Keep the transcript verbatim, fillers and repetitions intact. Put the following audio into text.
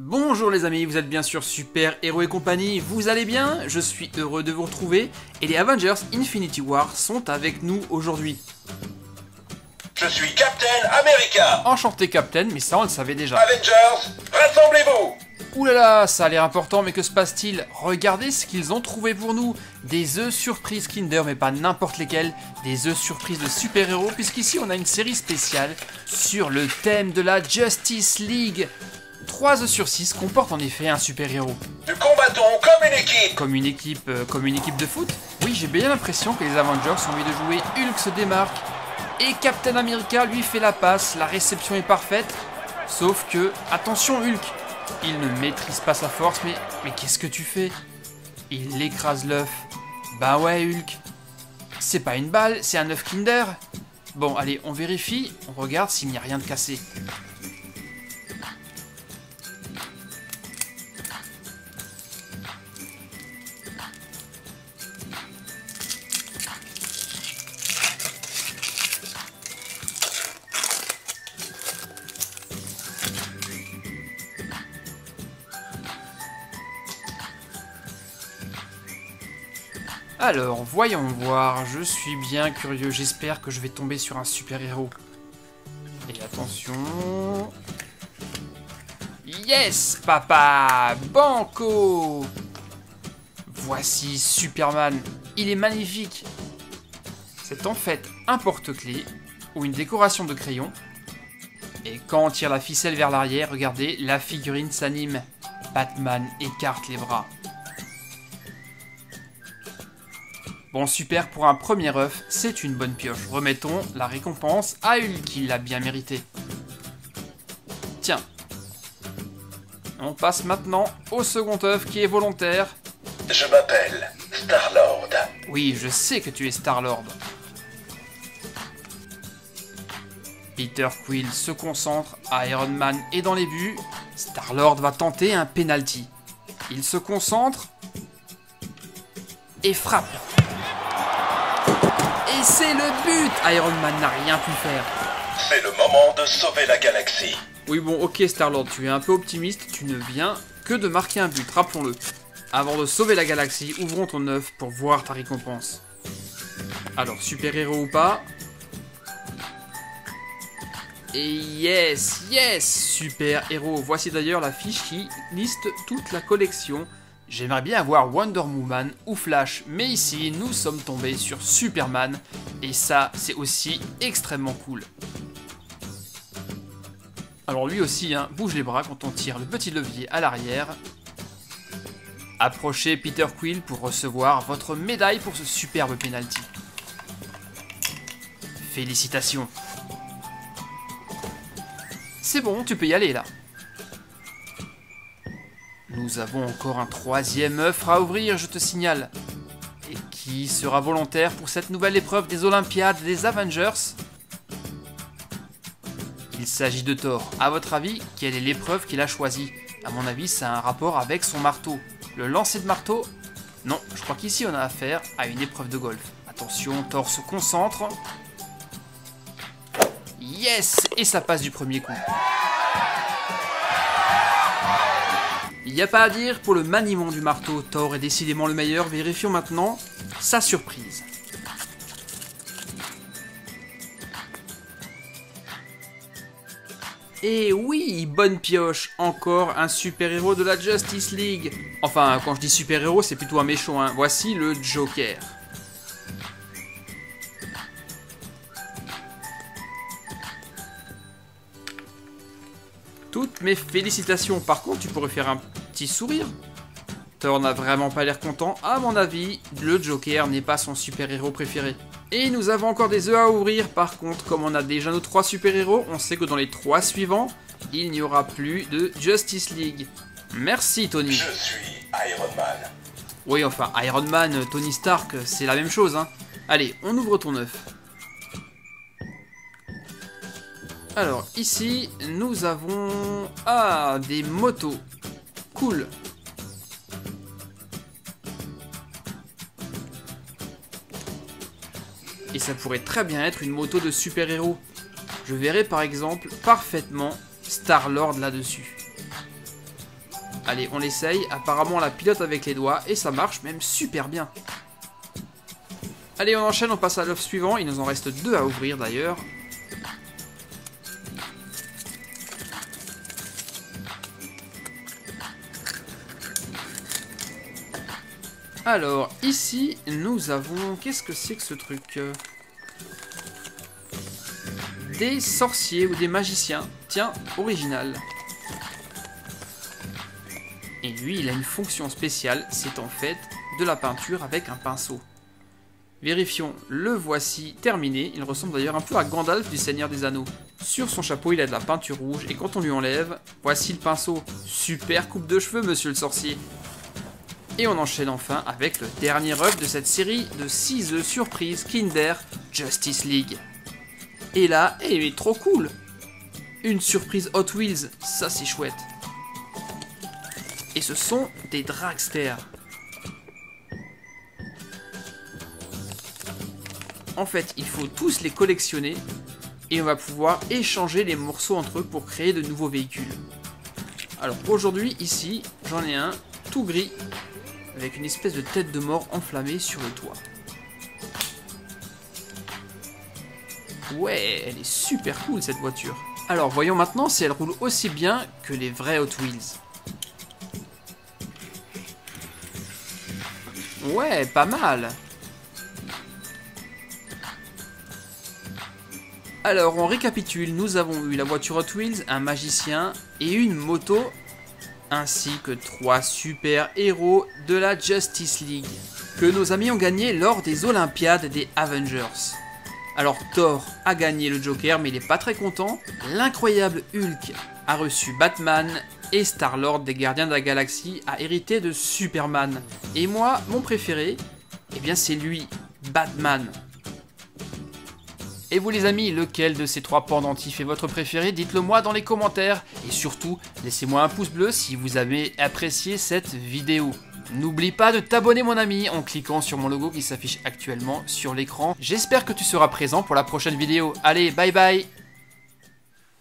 Bonjour les amis, vous êtes bien sûr Super Héros et compagnie, vous allez bien? Je suis heureux de vous retrouver et les Avengers Infinity War sont avec nous aujourd'hui. Je suis Captain America. Enchanté Captain, mais ça on le savait déjà. Avengers, rassemblez-vous! Ouh là là, ça a l'air important, mais que se passe-t-il? Regardez ce qu'ils ont trouvé pour nous. Des œufs surprises Kinder, mais pas n'importe lesquels. Des œufs surprises de super-héros, puisqu'ici on a une série spéciale sur le thème de la Justice League. trois œufs sur six comportent en effet un super-héros. Nous combattons comme une équipe. Comme une équipe, euh, comme une équipe de foot? Oui, j'ai bien l'impression que les Avengers ont envie de jouer. Hulk se démarque et Captain America lui fait la passe. La réception est parfaite, sauf que, attention Hulk, il ne maîtrise pas sa force, mais, mais qu'est-ce que tu fais? Il écrase l'œuf. Bah ouais Hulk, c'est pas une balle, c'est un œuf Kinder. Bon allez, on vérifie, on regarde s'il n'y a rien de cassé. Alors, voyons voir, je suis bien curieux, j'espère que je vais tomber sur un super-héros. Et attention... Yes, papa! Banco! Voici Superman, il est magnifique. C'est en fait un porte-clés ou une décoration de crayon. Et quand on tire la ficelle vers l'arrière, regardez, la figurine s'anime. Batman écarte les bras. Bon, super, pour un premier œuf, c'est une bonne pioche. Remettons la récompense à Hulk, qui l'a bien mérité. Tiens. On passe maintenant au second œuf qui est volontaire. Je m'appelle Star-Lord. Oui, je sais que tu es Star-Lord. Peter Quill se concentre, Iron Man est dans les buts. Star-Lord va tenter un penalty. Il se concentre et frappe. Et c'est le but! Iron Man n'a rien pu faire. C'est le moment de sauver la galaxie. Oui bon, ok Star-Lord, tu es un peu optimiste, tu ne viens que de marquer un but, rappelons-le. Avant de sauver la galaxie, ouvrons ton œuf pour voir ta récompense. Alors, super-héros ou pas? Et yes, yes, super-héros. Voici d'ailleurs la fiche qui liste toute la collection. J'aimerais bien avoir Wonder Woman ou Flash, mais ici, nous sommes tombés sur Superman, et ça, c'est aussi extrêmement cool. Alors lui aussi, hein, bouge les bras quand on tire le petit levier à l'arrière. Approchez Peter Quill pour recevoir votre médaille pour ce superbe penalty. Félicitations. C'est bon, tu peux y aller là. Nous avons encore un troisième œuf à ouvrir, je te signale. Et qui sera volontaire pour cette nouvelle épreuve des Olympiades des Avengers? Il s'agit de Thor. A votre avis, quelle est l'épreuve qu'il a choisie? A mon avis, ça a un rapport avec son marteau. Le lancer de marteau? Non, je crois qu'ici on a affaire à une épreuve de golf. Attention, Thor se concentre. Yes! Et ça passe du premier coup. Il n'y a pas à dire, pour le maniement du marteau, Thor est décidément le meilleur. Vérifions maintenant sa surprise. Et oui, bonne pioche, encore un super-héros de la Justice League. Enfin, quand je dis super-héros, c'est plutôt un méchant, hein. Voici le Joker. Toutes mes félicitations. Par contre, tu pourrais faire un petit sourire. Thor n'a vraiment pas l'air content. À mon avis, le Joker n'est pas son super-héros préféré. Et nous avons encore des œufs à ouvrir. Par contre, comme on a déjà nos trois super-héros, on sait que dans les trois suivants, il n'y aura plus de Justice League. Merci, Tony. Je suis Iron Man. Oui, enfin, Iron Man, Tony Stark, c'est la même chose, hein. Allez, on ouvre ton œuf. Alors ici, nous avons... Ah, des motos. Cool. Et ça pourrait très bien être une moto de super-héros. Je verrai par exemple parfaitement Star-Lord là-dessus. Allez, on l'essaye. Apparemment, on la pilote avec les doigts et ça marche même super bien. Allez, on enchaîne, on passe à l'œuf suivant. Il nous en reste deux à ouvrir d'ailleurs. Alors, ici, nous avons... Qu'est-ce que c'est que ce truc? Des sorciers ou des magiciens. Tiens, original. Et lui, il a une fonction spéciale. C'est en fait de la peinture avec un pinceau. Vérifions. Le voici terminé. Il ressemble d'ailleurs un peu à Gandalf du Seigneur des Anneaux. Sur son chapeau, il a de la peinture rouge. Et quand on lui enlève, voici le pinceau. Super coupe de cheveux, monsieur le sorcier. Et on enchaîne enfin avec le dernier œuf de cette série de six œufs surprises Kinder Justice League. Et là, il est trop cool! Une surprise Hot Wheels, ça c'est chouette. Et ce sont des dragsters. En fait, il faut tous les collectionner et on va pouvoir échanger les morceaux entre eux pour créer de nouveaux véhicules. Alors aujourd'hui, ici, j'en ai un tout gris, avec une espèce de tête de mort enflammée sur le toit. Ouais, elle est super cool cette voiture. Alors voyons maintenant si elle roule aussi bien que les vrais Hot Wheels. Ouais, pas mal. Alors on récapitule, nous avons eu la voiture Hot Wheels, un magicien et une moto, ainsi que trois super-héros de la Justice League, que nos amis ont gagné lors des Olympiades des Avengers. Alors Thor a gagné le Joker, mais il n'est pas très content. L'incroyable Hulk a reçu Batman, et Star-Lord des Gardiens de la Galaxie a hérité de Superman. Et moi, mon préféré, eh bien c'est lui, Batman. Et vous les amis, lequel de ces trois pendentifs est votre préféré? Dites-le moi dans les commentaires. Et surtout, laissez-moi un pouce bleu si vous avez apprécié cette vidéo. N'oublie pas de t'abonner mon ami en cliquant sur mon logo qui s'affiche actuellement sur l'écran. J'espère que tu seras présent pour la prochaine vidéo. Allez, bye bye!